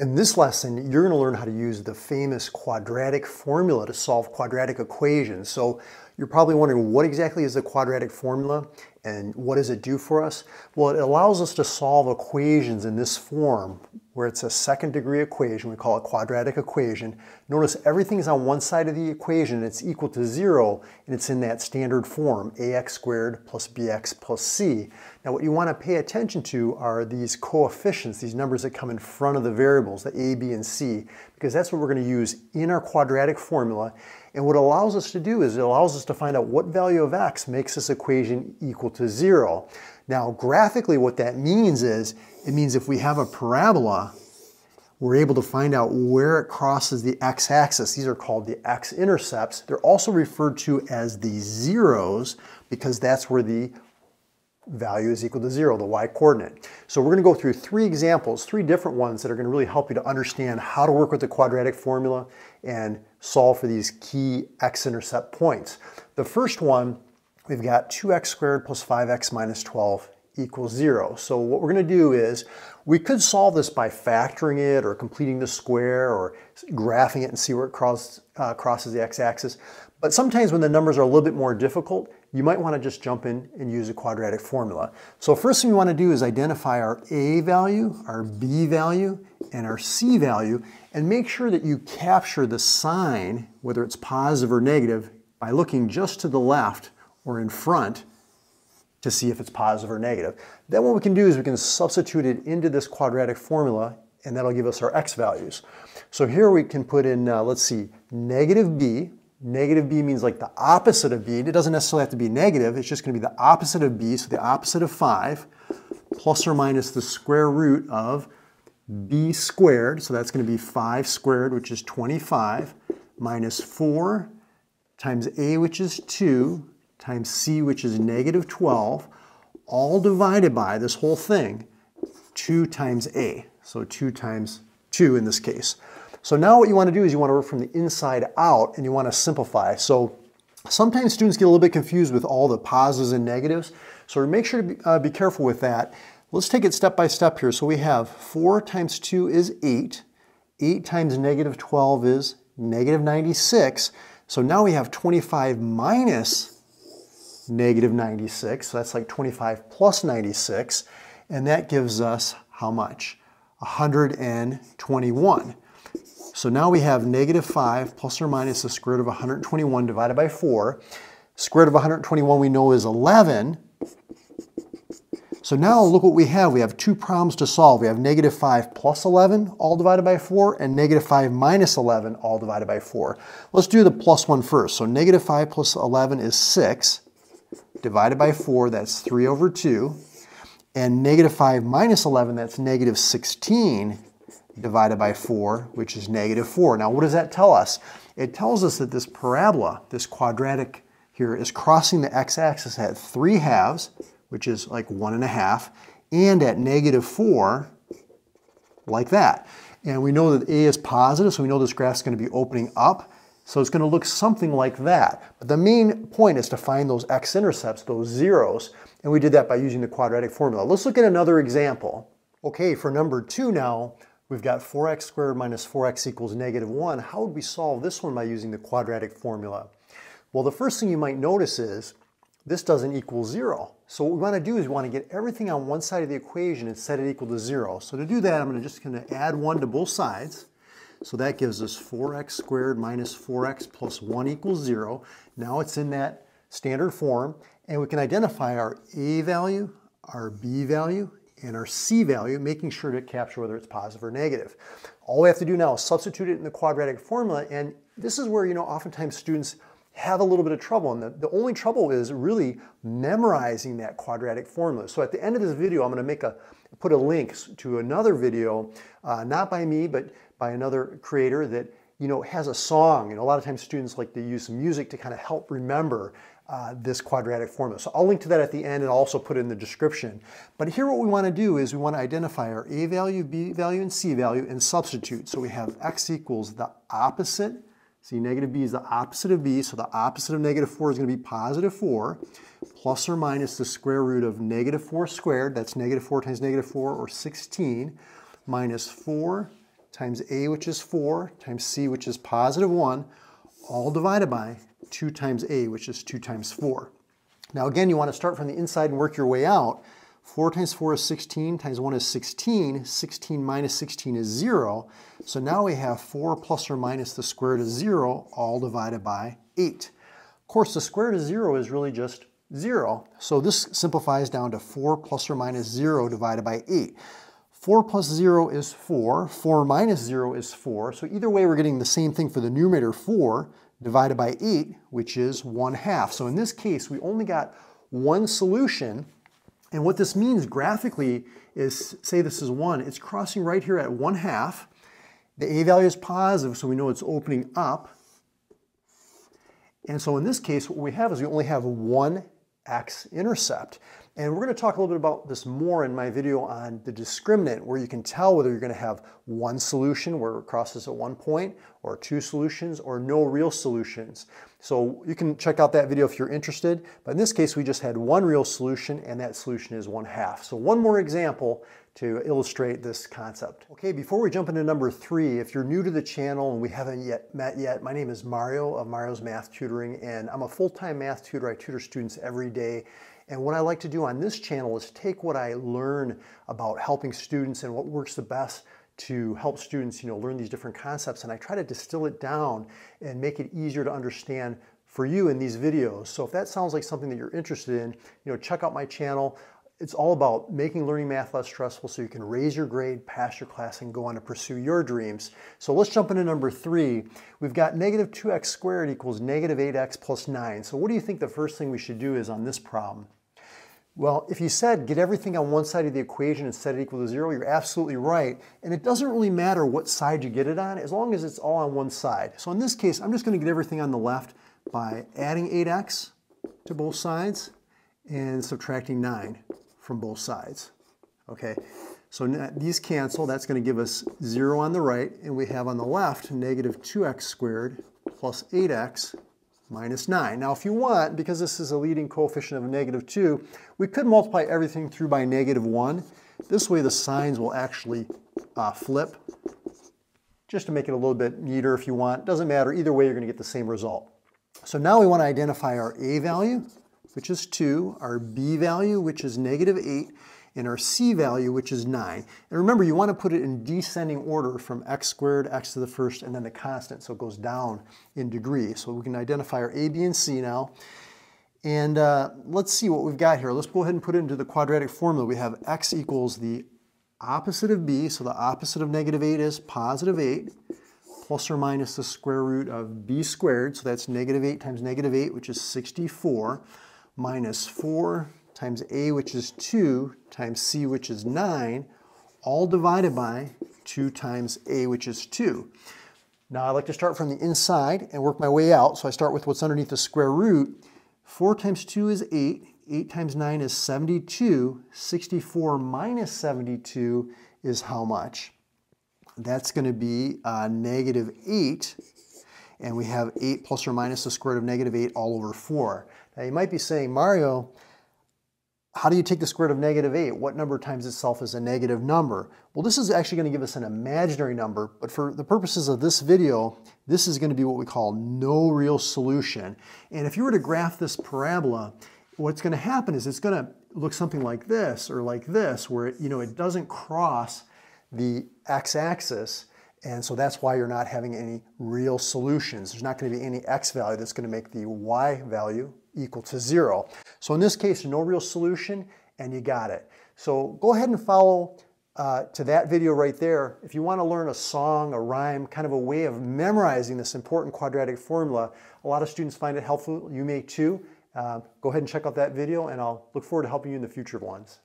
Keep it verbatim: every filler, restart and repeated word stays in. In this lesson, you're going to learn how to use the famous quadratic formula to solve quadratic equations. So you're probably wondering, what exactly is the quadratic formula and what does it do for us? Well, it allows us to solve equations in this form where it's a second degree equation. We call it quadratic equation. Notice everything's on one side of the equation. It's equal to zero and it's in that standard form, ax squared plus bx plus c. Now what you want to pay attention to are these coefficients, these numbers that come in front of the variable, the a, b, and c, because that's what we're going to use in our quadratic formula. And what it allows us to do is it allows us to find out what value of x makes this equation equal to zero. Now graphically what that means is, it means if we have a parabola, we're able to find out where it crosses the x-axis. These are called the x-intercepts. They're also referred to as the zeros because that's where the value is equal to zero, the y-coordinate. So we're going to go through three examples, three different ones that are going to really help you to understand how to work with the quadratic formula and solve for these key x-intercept points. The first one, we've got two x squared plus five x minus twelve equals zero. So what we're going to do is, we could solve this by factoring it or completing the square or graphing it and see where it cross, uh, crosses the x-axis. But sometimes when the numbers are a little bit more difficult, you might want to just jump in and use a quadratic formula. So first thing we want to do is identify our a value, our b value, and our c value, and make sure that you capture the sign, whether it's positive or negative, by looking just to the left or in front to see if it's positive or negative. Then what we can do is we can substitute it into this quadratic formula, and that'll give us our x values. So here we can put in, uh, let's see, negative b. Negative b means like the opposite of b. It doesn't necessarily have to be negative, it's just going to be the opposite of b, so the opposite of five, plus or minus the square root of b squared, so that's going to be five squared, which is twenty-five, minus four times a, which is two, times c, which is negative twelve, all divided by this whole thing, two times a, so two times two in this case. So now what you want to do is you want to work from the inside out and you want to simplify. So sometimes students get a little bit confused with all the positives and negatives, so make sure to be, uh, be careful with that. Let's take it step by step here. So we have four times two is eight, eight times negative twelve is negative ninety-six, so now we have twenty-five minus negative ninety-six, so that's like twenty-five plus ninety-six, and that gives us how much? one hundred twenty-one. So now we have negative five plus or minus the square root of one hundred twenty-one divided by four. Square root of one hundred twenty-one we know is eleven. So now look what we have. We have two problems to solve. We have negative five plus eleven, all divided by four, and negative five minus eleven, all divided by four. Let's do the plus one first. So negative five plus eleven is six. Divided by four, that's three over two, and negative five minus eleven, that's negative sixteen, divided by four, which is negative four. Now what does that tell us? It tells us that this parabola, this quadratic here, is crossing the x-axis at three halves, which is like one and a half, and at negative four, like that. And we know that a is positive, so we know this graph is going to be opening up. So it's going to look something like that. But the main point is to find those x-intercepts, those zeros, and we did that by using the quadratic formula. Let's look at another example. Okay, for number two now, we've got four x squared minus four x equals negative one. How would we solve this one by using the quadratic formula? Well, the first thing you might notice is this doesn't equal zero. So what we want to do is we want to get everything on one side of the equation and set it equal to zero. So to do that, I'm just going to add one to both sides. So that gives us four x squared minus four x plus one equals zero. Now it's in that standard form, and we can identify our a value, our b value, and our c value, making sure to capture whether it's positive or negative. All we have to do now is substitute it in the quadratic formula, and this is where, you know, oftentimes students have a little bit of trouble, and the, the only trouble is really memorizing that quadratic formula. So at the end of this video, I'm going to make a put a link to another video, uh, not by me, but by another creator that, you know, has a song. You know, a lot of times students like to use some music to kind of help remember uh, this quadratic formula. So I'll link to that at the end and I'll also put it in the description. But here what we want to do is we want to identify our a value, b value, and c value and substitute. So we have x equals the opposite. See, negative b is the opposite of b, so the opposite of negative four is going to be positive four, plus or minus the square root of negative four squared, that's negative four times negative four, or sixteen, minus four times A, which is four, times C, which is positive one, all divided by two times A, which is two times four. Now again, you want to start from the inside and work your way out. four times four is sixteen, times one is sixteen, sixteen minus sixteen is zero. So now we have four plus or minus the square root of zero, all divided by eight. Of course, the square root of zero is really just zero. So this simplifies down to four plus or minus zero divided by eight. four plus zero is four, four minus zero is four. So either way, we're getting the same thing for the numerator, four divided by eight, which is one half. So in this case, we only got one solution. And what this means graphically is, say this is one, it's crossing right here at one half. The A value is positive, so we know it's opening up. And so in this case, what we have is we only have one x-intercept. And we're going to talk a little bit about this more in my video on the discriminant, where you can tell whether you're going to have one solution where it crosses at one point, or two solutions, or no real solutions. So you can check out that video if you're interested. But in this case, we just had one real solution, and that solution is one half. So one more example to illustrate this concept. Okay, before we jump into number three, if you're new to the channel and we haven't yet met yet, my name is Mario of Mario's Math Tutoring, and I'm a full-time math tutor. I tutor students every day. And what I like to do on this channel is take what I learn about helping students and what works the best to help students, you know, learn these different concepts. And I try to distill it down and make it easier to understand for you in these videos. So if that sounds like something that you're interested in, you know, check out my channel. It's all about making learning math less stressful so you can raise your grade, pass your class, and go on to pursue your dreams. So let's jump into number three. We've got negative two x squared equals negative eight x plus nine. So what do you think the first thing we should do is on this problem? Well, if you said get everything on one side of the equation and set it equal to zero, you're absolutely right. And it doesn't really matter what side you get it on, as long as it's all on one side. So in this case, I'm just going to get everything on the left by adding eight x to both sides and subtracting nine from both sides. Okay, so these cancel. That's going to give us zero on the right, and we have on the left negative two x squared plus eight x minus nine. Now if you want, because this is a leading coefficient of negative two, we could multiply everything through by negative one. This way the signs will actually uh, flip, just to make it a little bit neater if you want. Doesn't matter, either way you're going to get the same result. So now we want to identify our A value, which is two, our B value, which is negative eight, and our C value, which is nine. And remember, you want to put it in descending order from x squared, x to the first, and then the constant, so it goes down in degree. So we can identify our A, B, and C now. And uh, let's see what we've got here. Let's go ahead and put it into the quadratic formula. We have x equals the opposite of B, so the opposite of negative eight is positive eight, plus or minus the square root of B squared, so that's negative eight times negative eight, which is sixty-four, minus four times A, which is two, times C, which is nine, all divided by two times A, which is two. Now I like to start from the inside and work my way out, so I start with what's underneath the square root. four times two is eight, eight times nine is seventy-two, sixty-four minus seventy-two is how much? That's going to be uh, negative eight, and we have eight plus or minus the square root of negative eight all over four. Now you might be saying, Mario, how do you take the square root of negative eight? What number times itself is a negative number? Well, this is actually going to give us an imaginary number, but for the purposes of this video, this is going to be what we call no real solution. And if you were to graph this parabola, what's going to happen is it's going to look something like this, or like this, where it, you know, it doesn't cross the x-axis. And so that's why you're not having any real solutions. There's not going to be any x value that's going to make the y value equal to zero. So in this case, no real solution, and you got it. So go ahead and follow uh, to that video right there. If you want to learn a song, a rhyme, kind of a way of memorizing this important quadratic formula, a lot of students find it helpful. You may too. Uh, go ahead and check out that video, and I'll look forward to helping you in the future ones.